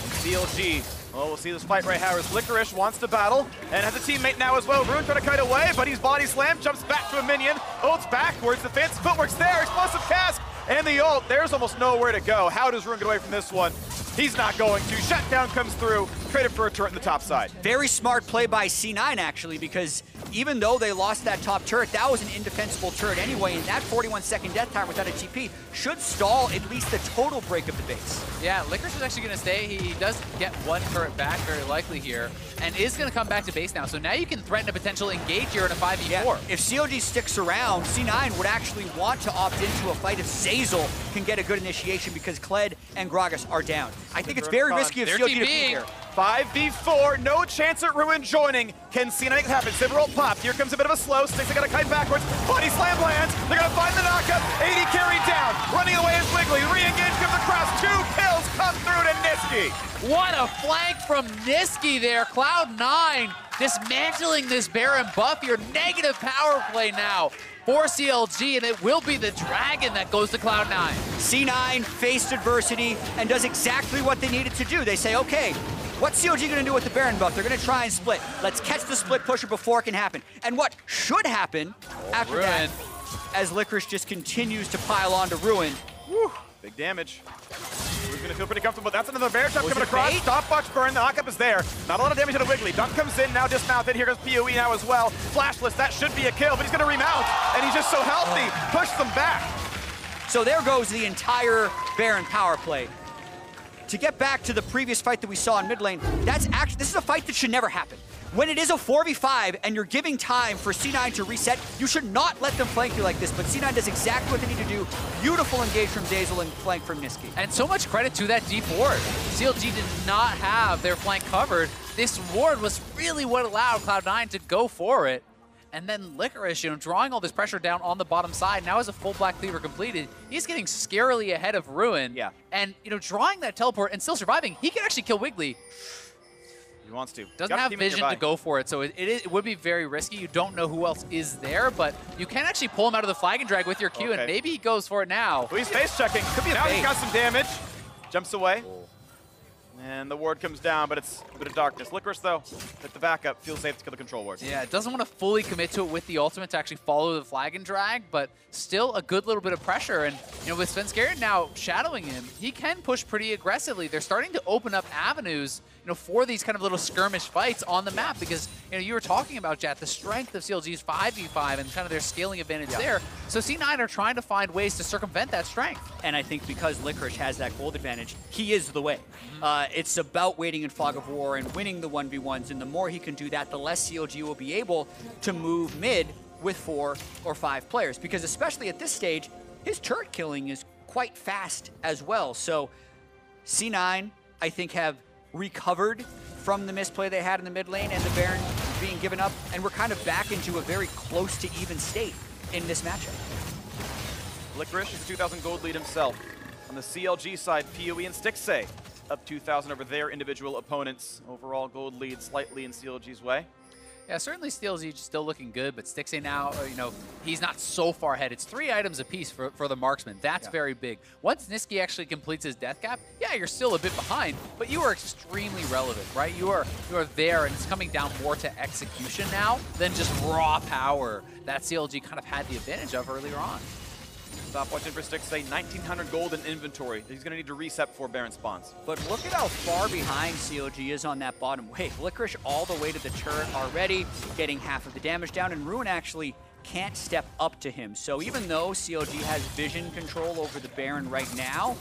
And C L G, well, we'll see this fight right here as Licorice wants to battle and has a teammate now as well. Ruin trying to kite away, but he's body slammed, jumps back to a minion, ults backwards, the fancy footwork's there, explosive cast, and the ult, there's almost nowhere to go. How does Ruin get away from this one? He's not going to. Shutdown comes through, traded for a turret in the top side. Very smart play by C nine, actually, because even though they lost that top turret, that was an indefensible turret anyway, and that forty-one second death time without a T P should stall at least the total break of the base. Yeah, Licorice is actually going to stay. He does get one turret back very likely here, and is going to come back to base now. So now you can threaten a potential engage here in a five v four. Yeah. If C L G sticks around, C nine would actually want to opt into a fight if Zazel can get a good initiation, because Kled and Gragas are down. I think it's very risky of C L G to be here. five v four, no chance at Ruin joining. Can C nine make it happen? Zibberult popped. Here comes a bit of a slow. Stixay got to kite backwards. Body slam lands. They're going to find the knockup. eighty carry down. Running away is Wiggly. Re-engage comes across. Two kills come through to Niski. What a flank from Niski there. Cloud nine dismantling this Baron buff. Your negative power play now for C L G, and it will be the dragon that goes to Cloud nine. C nine faced adversity and does exactly what they needed to do. They say, okay, what's C L G gonna do with the Baron buff? They're gonna try and split. Let's catch the split pusher before it can happen. And what should happen oh, after Ruin. that, as Licorice just continues to pile on to Ruin. Woo, big damage. He's gonna feel pretty comfortable. That's another bear trap coming across. Stopwatch burn, the hockup is there. Not a lot of damage to the Wiggly. Dunk comes in, now dismounted. Here goes PoE now as well. Flashless, that should be a kill, but he's gonna remount. And he's just so healthy, oh. pushed them back. So there goes the entire Baron power play. To get back to the previous fight that we saw in mid lane, that's actually, this is a fight that should never happen. When it is a four v five and you're giving time for C nine to reset, you should not let them flank you like this, but C nine does exactly what they need to do. Beautiful engage from Zazel and flank from Niski. And so much credit to that deep ward. C L G did not have their flank covered. This ward was really what allowed Cloud nine to go for it. And then Licorice, you know, drawing all this pressure down on the bottom side. Now as a full black cleaver completed, he's getting scarily ahead of Ruin. Yeah. And, you know, drawing that teleport and still surviving, he can actually kill Wiggly. He wants to. Doesn't have vision to go for it, so it, it, it would be very risky. You don't know who else is there, but you can actually pull him out of the flag and drag with your Q, okay. And maybe he goes for it now. Well, he's face checking. Could be a now bait. He's got some damage. Jumps away. Whoa. And the ward comes down, but it's a bit of darkness. Licorice, though, at the backup, feels safe to kill the control ward. Yeah, it doesn't want to fully commit to it with the ultimate to actually follow the flag and drag, but still a good little bit of pressure. And, you know, with Svenskeren now shadowing him, he can push pretty aggressively. They're starting to open up avenues, you know, for these kind of little skirmish fights on the map because, you know, you were talking about, Jat, the strength of C L G's five v five and kind of their scaling advantage yeah. there. So C nine are trying to find ways to circumvent that strength. And I think because Licorice has that gold advantage, he is the way. Uh, it's about waiting in Fog of War and winning the one v ones, and the more he can do that, the less C L G will be able to move mid with four or five players. Because especially at this stage, his turret killing is quite fast as well. So C nine, I think, have recovered from the misplay they had in the mid lane and the Baron being given up, and we're kind of back into a very close to even state in this matchup. Licorice is a two thousand gold lead himself. On the C L G side, P O E and Stixay up two thousand over their individual opponents. Overall gold lead slightly in C L G's way. Yeah, certainly C L G still looking good, but Stixay now, you know, he's not so far ahead. It's three items apiece for, for the marksman. That's yeah. very big. Once Niski actually completes his death cap, yeah, you're still a bit behind, but you are extremely relevant, right? You are, you are there, and it's coming down more to execution now than just raw power that C L G kind of had the advantage of earlier on. Stop watching for Stixay, nineteen hundred gold in inventory. He's going to need to reset for Baron spawns. But look at how far behind C L G is on that bottom wave. Licorice all the way to the turret already, getting half of the damage down, and Ruin actually can't step up to him. So even though C L G has vision control over the Baron right now,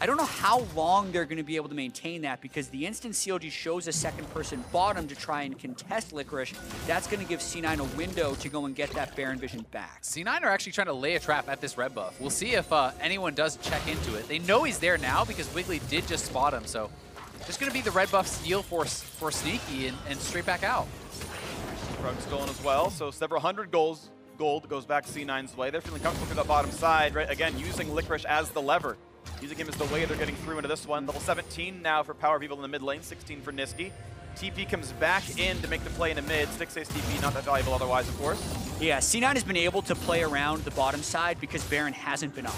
I don't know how long they're going to be able to maintain that, because the instant C L G shows a second person bottom to try and contest Licorice, that's going to give C nine a window to go and get that Baron vision back. C nine are actually trying to lay a trap at this red buff. We'll see if uh, anyone does check into it. They know he's there now because Wiggly did just spot him, so just going to be the red buff steal for, for Sneaky and, and straight back out. Frog stolen as well, so several hundred goals, gold goes back C nine's way. They're feeling comfortable through that bottom side, right? Again, using Licorice as the lever. Using him as the way they're getting through into this one. Level seventeen now for Power of Evil in the mid lane, sixteen for Niski. T P comes back in to make the play in the mid. Stixay's T P not that valuable otherwise, of course. Yeah, C nine has been able to play around the bottom side because Baron hasn't been up.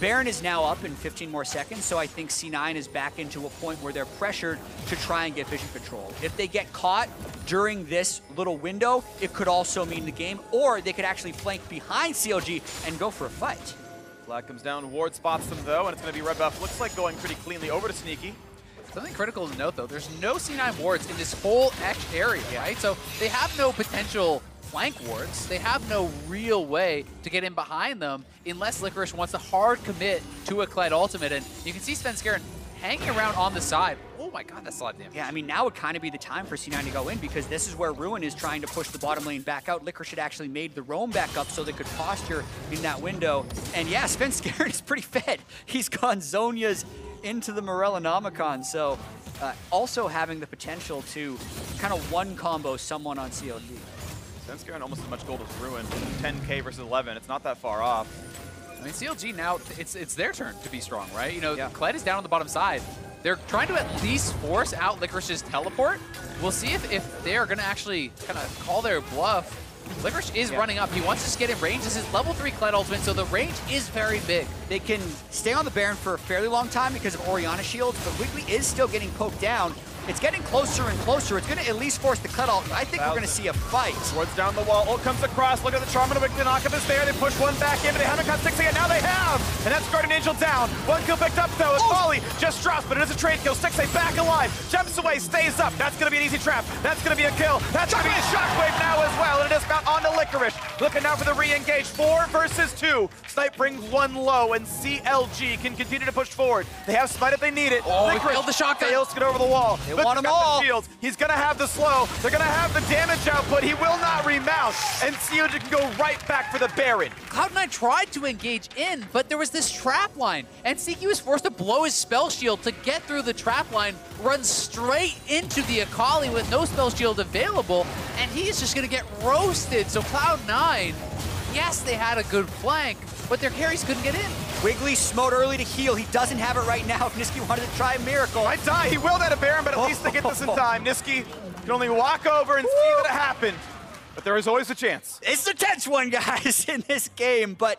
Baron is now up in fifteen more seconds, so I think C nine is back into a point where they're pressured to try and get vision control. If they get caught during this little window, it could also mean the game, or they could actually flank behind C L G and go for a fight. Flag comes down, ward spots them though, and it's going to be red buff. Looks like going pretty cleanly over to Sneaky. Something critical to note though, there's no C nine wards in this whole X area, yeah. right? So they have no potential flank wards. They have no real way to get in behind them unless Licorice wants to hard commit to a Kled ultimate. And you can see Svenskeren hanging around on the side. Oh my god, that's a lot of damage. Yeah, I mean, now would kind of be the time for C nine to go in because this is where Ruin is trying to push the bottom lane back out. Licorice had actually made the roam back up so they could posture in that window. And yeah, Svenskeren is pretty fed. He's gone Zonya's into the Morella Nomicon, so uh, also having the potential to kind of one-combo someone on C L G. Svenskeren almost as much gold as Ruin. ten K versus eleven, it's not that far off. I mean, C L G now, it's it's their turn to be strong, right? You know, yeah. Kled is down on the bottom side. They're trying to at least force out Licorice's teleport. We'll see if, if they're going to actually kind of call their bluff. Licorice is yeah. running up. He wants to get in range. This is level three Kled ultimate, so the range is very big. They can stay on the Baron for a fairly long time because of Orianna shields, but Wiggly is still getting poked down. It's getting closer and closer. It's going to at least force the cut ult. I think Thousand. we're going to see a fight. Towards down the wall. Ult comes across. Look at the Charm and the knockup is there. They push one back in, but they haven't got six again. Now they have. And that's Guardian Angel down. One kill picked up, though. It's Volley. Just drops, but it is a trade kill. Stixay back alive. Jumps away. Stays up. That's going to be an easy trap. That's going to be a kill. That's going to be a shockwave now as well. And it is not on to Licorice. Looking now for the re-engage. Four versus two. Snipe brings one low, and C L G can continue to push forward. They have Smite if they need it. Oh, Licorice failed the shotgun. Fails to get over the wall. They want them all. Shields. He's going to have the slow. They're going to have the damage output. He will not remount. And C L G can go right back for the Baron. Cloud nine tried to engage in, but there was this trap line. And Sneaky was forced to blow his spell shield to get through the trap line, run straight into the Akali with no spell shield available. And he is just going to get roasted. So Cloud nine, yes, they had a good flank, but their carries couldn't get in. Wiggly smote early to heal. He doesn't have it right now. If Niski wanted to try a miracle. I die. He willed out of Baron, but at oh. least they get this in time. Niski can only walk over and Woo. see what happened. But there is always a chance. It's a tense one, guys, in this game. But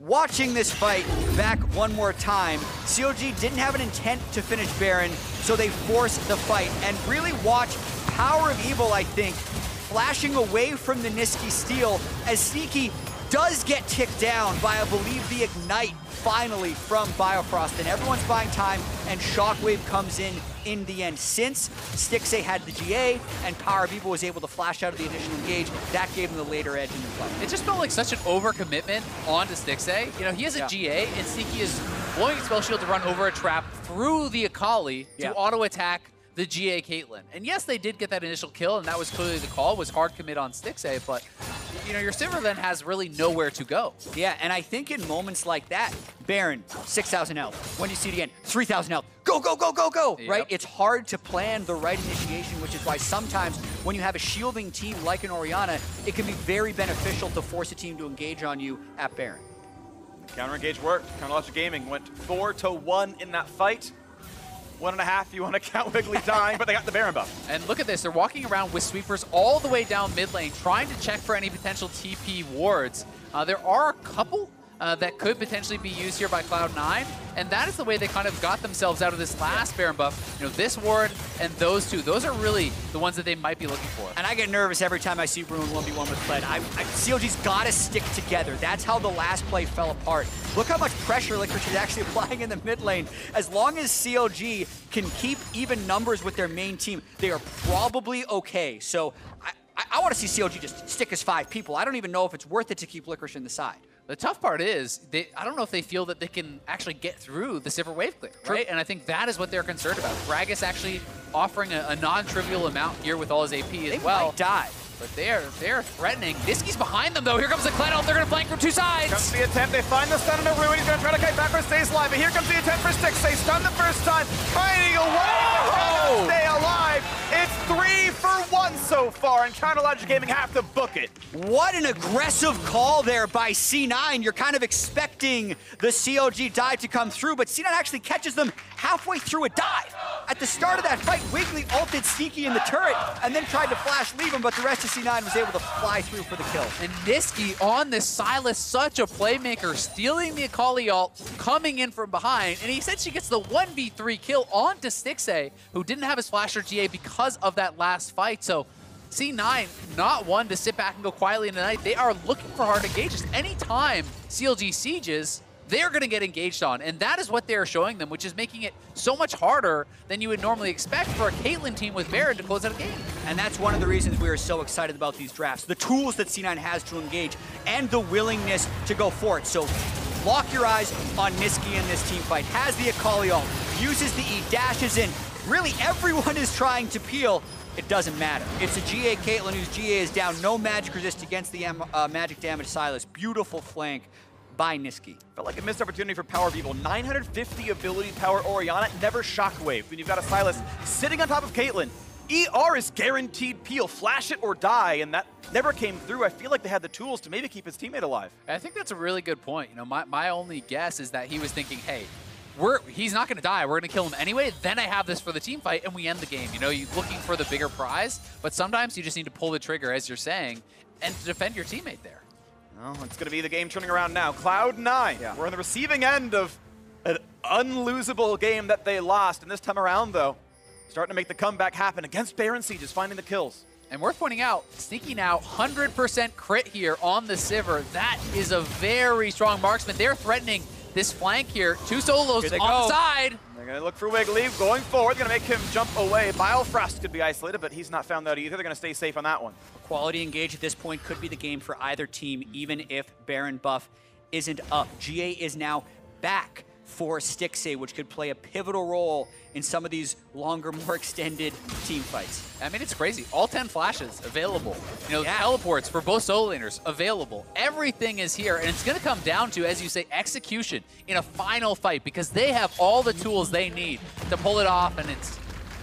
watching this fight back one more time, C O G didn't have an intent to finish Baron, so they forced the fight. And really watch Power of Evil, I think, flashing away from the Niski steal as Sneaky does get ticked down by, I believe, the Ignite finally from Biofrost, and everyone's buying time, and Shockwave comes in in the end. Since Stixay had the G A, and Power of Evil was able to flash out of the initial engage, that gave him the later edge in the fight. It just felt like such an overcommitment onto Stixay. You know, he has a yeah. G A, and Sneaky is blowing Spell Shield to run over a trap through the Akali yeah. to auto-attack the G A Caitlyn. And yes, they did get that initial kill, and that was clearly the call, was hard commit on Stixay, but you know, your Sivir then has really nowhere to go. Yeah, and I think in moments like that, Baron, six thousand health. When you see it again, three thousand health. Go, go, go, go, go, yep. right? It's hard to plan the right initiation, which is why sometimes when you have a shielding team like an Orianna, it can be very beneficial to force a team to engage on you at Baron. Counter engage worked. Counterlogic Gaming went four to one in that fight. One and a half, you want to count Wiggly dying, but they got the Baron buff. And look at this, they're walking around with sweepers all the way down mid lane, trying to check for any potential T P wards. Uh, there are a couple uh, that could potentially be used here by Cloud nine, and that is the way they kind of got themselves out of this last Baron buff. You know, this ward and those two, those are really the ones that they might be looking for. And I get nervous every time I see Bruin one v one with Kled. I, I, C O G's got to stick together. That's how the last play fell apart. Look how much pressure Liquid is actually applying in the mid lane. As long as C O G can keep even numbers with their main team, they are probably okay. So I, I, I want to see C O G just stick as five people. I don't even know if it's worth it to keep Licorice in the side. The tough part is, they, I don't know if they feel that they can actually get through the Sivir wave clear, right? True. And I think that is what they're concerned about. Gragas actually offering a, a non-trivial amount here with all his A P as they well. They might die. But they're, they're threatening. Niski's behind them, though. Here comes the Kled ult. They're going to flank from two sides. Comes the attempt. They find the stun into Ruin. He's going to try to kite backwards, stays alive. But here comes the attempt for Stixay. They stun the first time. Fighting away. Oh! Stay alive. It's three for one so far, and Counterlogic Gaming have to book it. What an aggressive call there by C nine. You're kind of expecting the C O G dive to come through, but C nine actually catches them halfway through a dive. At the start of that fight, Wiggly ulted Sneaky in the turret and then tried to flash leave him, but the rest of C nine was able to fly through for the kill. And Niski on this Sylas, such a playmaker, stealing the Akali ult, coming in from behind, and he essentially gets the one v three kill onto Stixay, who didn't have his flash or G A because of that last fight. So C nine, not one to sit back and go quietly in the night. They are looking for hard engages. Anytime C L G sieges, they're going to get engaged on, and that is what they're showing them, which is making it so much harder than you would normally expect for a Caitlyn team with Baron to close out a game. And that's one of the reasons we are so excited about these drafts, the tools that C nine has to engage and the willingness to go for it. So lock your eyes on Niski in this team fight. Has the Akali ult, uses the E, dashes in. Really, everyone is trying to peel. It doesn't matter. It's a G A Caitlyn whose G A is down. No magic resist against the uh, magic damage Sylas. Beautiful flank by Niski. Felt like a missed opportunity for Power of Evil. nine hundred fifty ability power Orianna, never Shockwave. When you've got a Sylas sitting on top of Caitlyn, E R is guaranteed peel, flash it or die, and that never came through. I feel like they had the tools to maybe keep his teammate alive. I think that's a really good point. You know, my, my only guess is that he was thinking, hey, We're, he's not going to die. We're going to kill him anyway. Then I have this for the team fight, and we end the game. You know, you're looking for the bigger prize, but sometimes you just need to pull the trigger, as you're saying, and to defend your teammate there. Oh, it's going to be the game turning around now. Cloud nine, yeah. We're on the receiving end of an unlosable game that they lost. And this time around, though, starting to make the comeback happen against Baron Sieges, finding the kills. And worth pointing out, Sneaky now one hundred percent crit here on the Sivir. That is a very strong marksman. They're threatening this flank here, two solos on the side. They're going to look for Wiggly, going forward, going to make him jump away. Biofrost could be isolated, but he's not found out either. They're going to stay safe on that one. A quality engage at this point could be the game for either team, even if Baron buff isn't up. G A is now back for Stixay, which could play a pivotal role in some of these longer, more extended team fights. I mean, it's crazy. All ten flashes available. You know, yeah. teleports for both solo laners available. Everything is here, and it's going to come down to, as you say, execution in a final fight, because they have all the tools they need to pull it off, and it's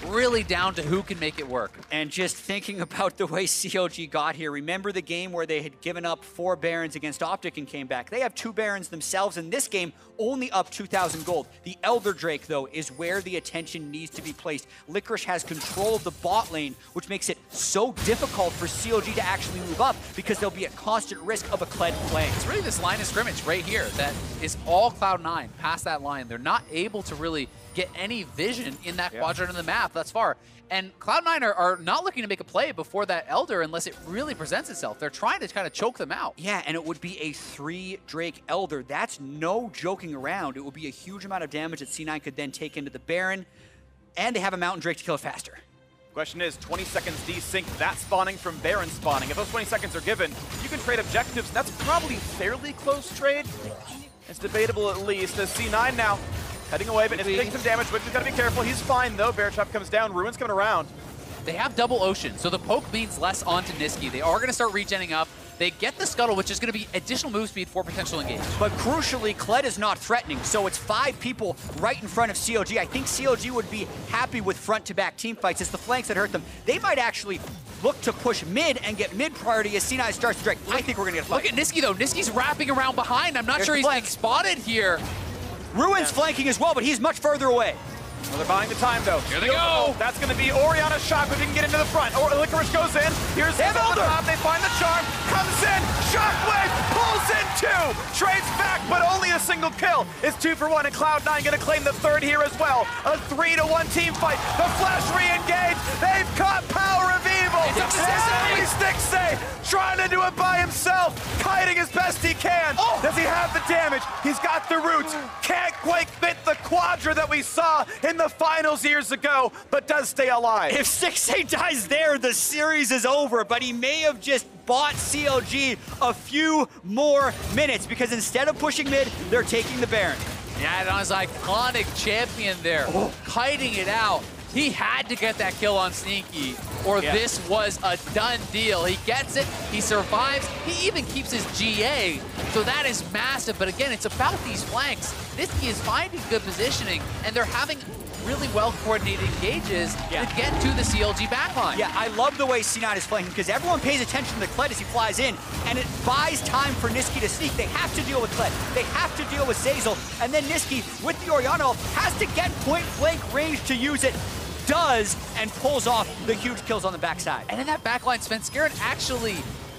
really down to who can make it work. And just thinking about the way C O G got here, remember the game where they had given up four Barons against Optic and came back? They have two Barons themselves in this game, only up two thousand gold. The Elder Drake, though, is where the attention needs to be placed. Licorice has control of the bot lane, which makes it so difficult for C O G to actually move up because they'll be at constant risk of a Kled play. It's really this line of scrimmage right here that is all Cloud nine past that line. They're not able to really get any vision in that yeah. quadrant of the map thus far. And Cloud nine are, are not looking to make a play before that Elder unless it really presents itself. They're trying to kind of choke them out. Yeah, and it would be a three Drake Elder. That's no joking around. It would be a huge amount of damage that C nine could then take into the Baron, and they have a Mountain Drake to kill it faster. Question is, twenty seconds desynced, that spawning from Baron spawning. If those twenty seconds are given, you can trade objectives. That's probably fairly close trade. It's debatable at least, as C nine now heading away, but it's taking some damage, which has got to be careful. He's fine, though. Bear Trap comes down. Ruin's coming around. They have double Ocean, so the poke means less onto Niski. They are going to start regening up. They get the Scuttle, which is going to be additional move speed for potential engage. But crucially, Kled is not threatening, so it's five people right in front of C O G. I think C O G would be happy with front-to-back team fights. It's the flanks that hurt them. They might actually look to push mid and get mid priority as C nine starts to drag. I think we're going to get a fight. Look at Niski, though. Niski's wrapping around behind. I'm not There's sure he's being spotted here. Ruin's yeah. flanking as well, but he's much further away. Well, they're buying the time, though. Here they go. go. That's going to be Orianna's shot, but he can get into the front. Or Licorice goes in. Here's the top. They find the charm. Comes in. Shockwave pulls in two. Trades back, but only a single kill. It's two for one, and Cloud nine going to claim the third here as well. A three to one team fight. The Flash re-engage. They've caught Power of Evil. It's up to Stixay, trying to do it by himself. Kiting as best he can. Oh. Does he have the damage? He's got the roots. Can't quite fit the quadra that we saw in the finals years ago, but does stay alive. If Stixay dies there, the series is over, but he may have just bought C L G a few more minutes because instead of pushing mid, they're taking the Baron. Yeah, and his iconic champion there, oh. kiting it out. He had to get that kill on Sneaky, or yeah. this was a done deal. He gets it, he survives, he even keeps his G A, so that is massive. But again, it's about these flanks. Niski is finding good positioning, and they're having really well-coordinated engages yeah. to get to the C L G backline. Yeah, I love the way C nine is playing because everyone pays attention to Kled as he flies in, and it buys time for Niski to sneak. They have to deal with Kled. They have to deal with Zazel, and then Niski, with the Orianna, has to get point-blank range to use it. Does, and pulls off the huge kills on the backside. And in that backline, Svenskeren actually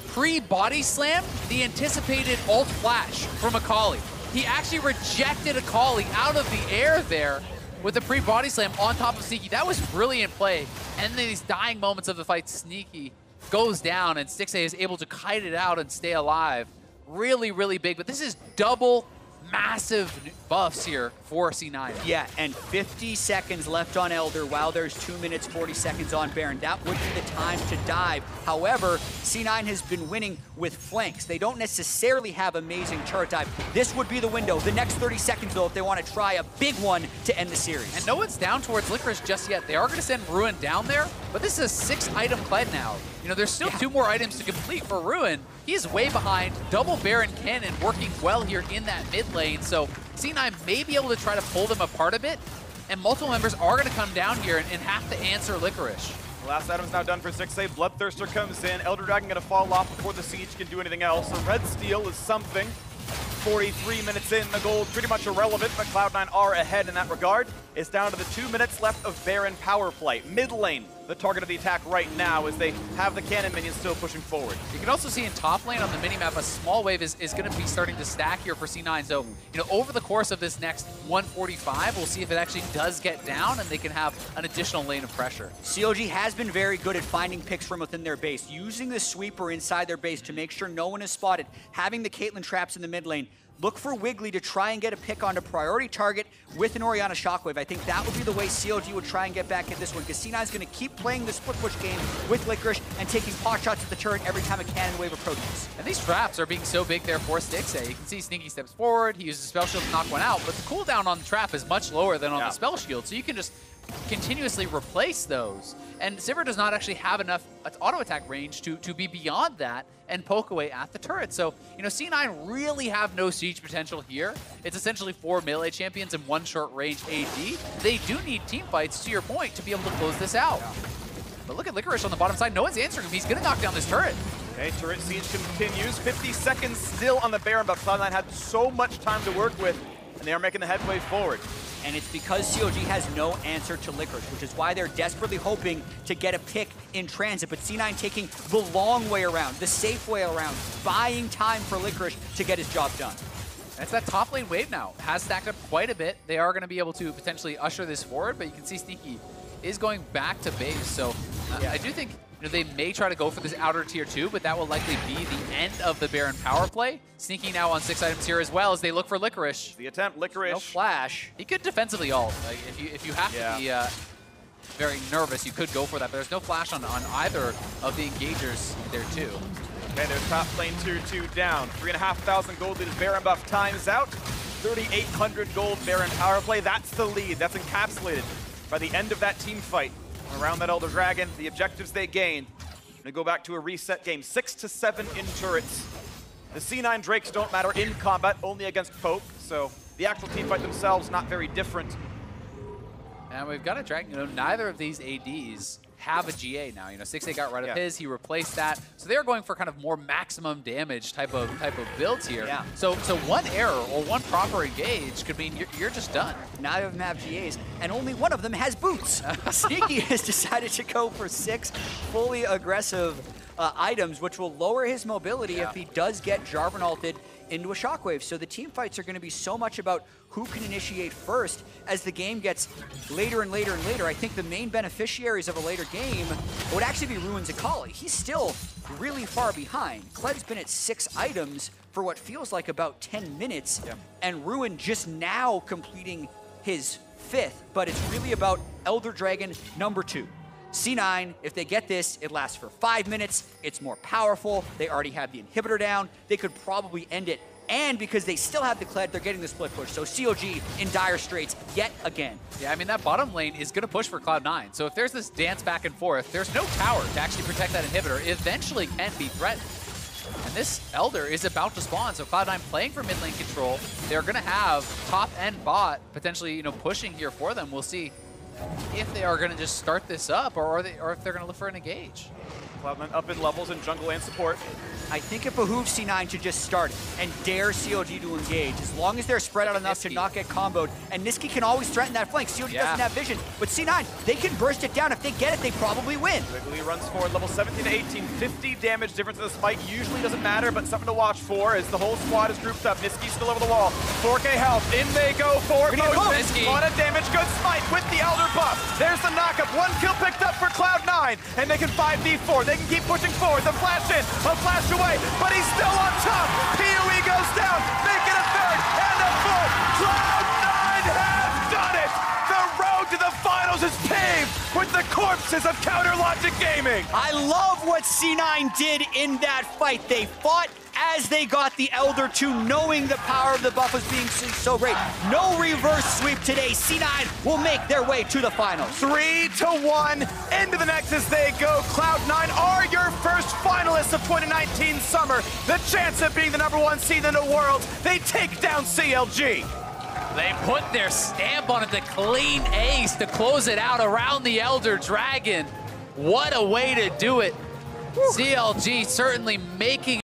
pre-body slammed the anticipated ult flash from Akali. He actually rejected Akali out of the air there with a pre-body slam on top of Sneaky. That was brilliant play. And then these dying moments of the fight, Sneaky goes down and Stixay is able to kite it out and stay alive. Really, really big, but this is double massive buffs here for C nine. Yeah, and fifty seconds left on Elder while there's two minutes, forty seconds on Baron. That would be the time to dive. However, C nine has been winning with flanks. They don't necessarily have amazing turret dive. This would be the window. The next thirty seconds, though, if they want to try a big one to end the series. And no one's down towards Licorice just yet. They are going to send Ruin down there, but this is a six-item Kled now. You know, there's still yeah. two more items to complete for Ruin. He's way behind. Double Baron Cannon working well here in that mid lane. So C nine may be able to try to pull them apart a bit. And multiple members are going to come down here and, and have to answer Licorice. The last item's now done for Stixay. Bloodthirster comes in. Elder Dragon going to fall off before the Siege can do anything else. So Red Steel is something. forty-three minutes in, the gold pretty much irrelevant, but Cloud nine are ahead in that regard. It's down to the two minutes left of Baron power play. Mid lane, the target of the attack right now as they have the cannon minions still pushing forward. You can also see in top lane on the minimap, a small wave is, is going to be starting to stack here for C nine. So, you know, over the course of this next one forty-five, we'll see if it actually does get down and they can have an additional lane of pressure. C O G has been very good at finding picks from within their base, using the sweeper inside their base to make sure no one is spotted, having the Caitlyn traps in the mid lane. Look for Wiggly to try and get a pick on a priority target with an Orianna Shockwave. I think that would be the way C O G would try and get back at this one, because C nine's going to keep playing the split push game with Licorice and taking pot shots at the turret every time a cannon wave approaches. And these traps are being so big there for Stixay. You can see Sneaky steps forward, he uses a Spell Shield to knock one out, but the cooldown on the trap is much lower than on yeah. the Spell Shield, so you can just continuously replace those. And Sivir does not actually have enough auto attack range to, to be beyond that and poke away at the turret. So, you know, C nine really have no siege potential here. It's essentially four melee champions and one short range A D. They do need team fights, to your point, to be able to close this out. Yeah. But look at Licorice on the bottom side. No one's answering him. He's going to knock down this turret. Okay, turret siege continues. fifty seconds still on the Baron, but Cloud nine had so much time to work with, and they are making the headway forward. And it's because C O G has no answer to Licorice, which is why they're desperately hoping to get a pick in transit. But C nine taking the long way around, the safe way around, buying time for Licorice to get his job done. That's that top lane wave now. Has stacked up quite a bit. They are going to be able to potentially usher this forward, but you can see Sneaky is going back to base. So uh, yeah. I do think you know, they may try to go for this outer tier two, but that will likely be the end of the Baron power play. Sneaky now on six items here as well as they look for Licorice. The attempt, Licorice. No flash. He could defensively ult. Like, if you if you have yeah. to be uh, very nervous, you could go for that. But there's no flash on, on either of the engagers there too. Okay, there's top lane tier two down. Three and a half thousand gold that is Baron buff times out. thirty-eight hundred gold Baron power play. That's the lead. That's encapsulated by the end of that team fight, around that Elder Dragon, the objectives they gained. Gonna go back to a reset game, six to seven in turrets. The C nine Drakes don't matter in combat, only against Poke. So the actual team fight themselves not very different. And we've got a Dragon. You know, neither of these A Ds have a G A now. You know, six eight got rid of yeah. his. He replaced that. So they're going for kind of more maximum damage type of type of builds here. Yeah. So so one error or one proper engage could mean you're, you're just done. Neither of them have G As, and only one of them has boots. Sneaky has decided to go for six fully aggressive uh, items, which will lower his mobility yeah. if he does get Jarvan ulted into a shockwave. So the team fights are going to be so much about who can initiate first as the game gets later and later and later. I think the main beneficiaries of a later game would actually be Ruins Akali. He's still really far behind. Kleb's been at six items for what feels like about ten minutes, yeah. and Ruin just now completing his fifth. But it's really about Elder Dragon number two. C nine, if they get this, it lasts for five minutes. It's more powerful. They already have the inhibitor down. They could probably end it. And because they still have the Kled, they're getting the split push. So C O G in dire straits yet again. Yeah, I mean, that bottom lane is going to push for Cloud nine. So if there's this dance back and forth, there's no tower to actually protect that inhibitor. It eventually can be threatened. And this Elder is about to spawn, so Cloud nine playing for mid lane control. They're going to have top end bot potentially, you know, pushing here for them. We'll see if they are going to just start this up, or are they, or if they're going to look for an engage. Cloud nine up in levels in jungle and support. I think it behooves C nine to just start it and dare C O G to engage, as long as they're spread out enough Niski. to not get comboed. And Niski can always threaten that flank. C O G yeah. doesn't have vision, but C nine, they can burst it down. If they get it, they probably win. Wiggly runs forward, level seventeen to eighteen, fifty damage difference in this fight. Usually doesn't matter, but something to watch for as the whole squad is grouped up. Niski's still over the wall. four K health, in they go for Niski. A lot of damage, good smite with the Elder buff. There's the knockup, one kill picked up for Cloud nine, and they can five v four. They can keep pushing forward. The flash in, a flash away, but he's still on top. P O E goes down, making a third and a fourth. Cloud nine has done it. The road to the finals is paved with the corpses of Counter Logic Gaming. I love what C nine did in that fight. They fought as they got the Elder two, knowing the power of the buff was being so great. No reverse sweep today. C nine will make their way to the finals. Three to one, into the Nexus they go. Cloud nine are your first finalists of twenty nineteen summer. The chance of being the number one seed in the world. They take down C L G. They put their stamp on it, the clean ace to close it out around the Elder Dragon. What a way to do it. Woo. C L G certainly making